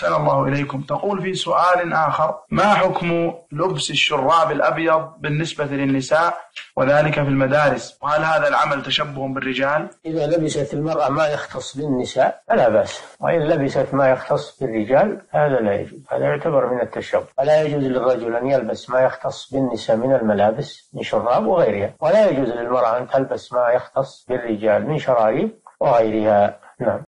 أحسن الله إليكم. تقول في سؤال آخر: ما حكم لبس الشراب الأبيض بالنسبة للنساء وذلك في المدارس، وهل هذا العمل تشبه بالرجال؟ إذا لبست المرأة ما يختص بالنساء فلا بأس، وإن لبست ما يختص بالرجال هذا لا يجوز، هذا يعتبر من التشبه. فلا يجوز للرجل أن يلبس ما يختص بالنساء من الملابس من شراب وغيرها، ولا يجوز للمرأة أن تلبس ما يختص بالرجال من شراريب وغيرها. نعم.